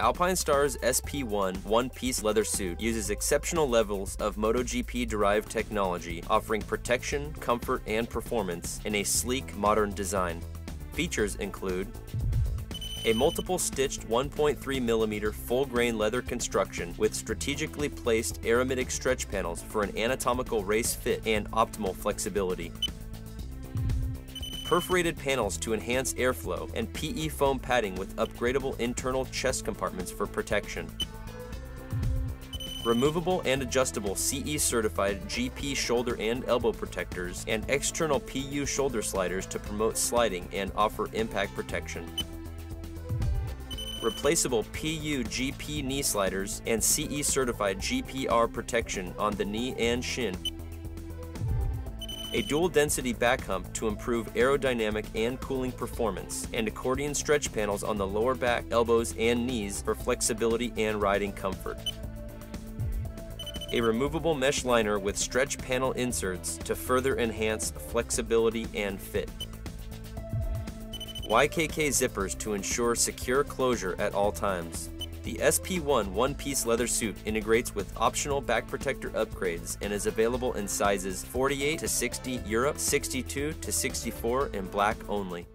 Alpinestars SP1 one-piece leather suit uses exceptional levels of MotoGP-derived technology, offering protection, comfort, and performance in a sleek, modern design. Features include a multiple-stitched 1.3mm full-grain leather construction with strategically placed aromatic stretch panels for an anatomical race fit and optimal flexibility. Perforated panels to enhance airflow and PE foam padding with upgradable internal chest compartments for protection. Removable and adjustable CE-certified GP shoulder and elbow protectors and external PU shoulder sliders to promote sliding and offer impact protection. Replaceable PU GP knee sliders and CE-certified GPR protection on the knee and shin. A dual-density back hump to improve aerodynamic and cooling performance, and accordion stretch panels on the lower back, elbows, and knees for flexibility and riding comfort. A removable mesh liner with stretch panel inserts to further enhance flexibility and fit. YKK zippers to ensure secure closure at all times. The SP1 one-piece leather suit integrates with optional back protector upgrades and is available in sizes 48 to 60 Europe, 62 to 64 in black only.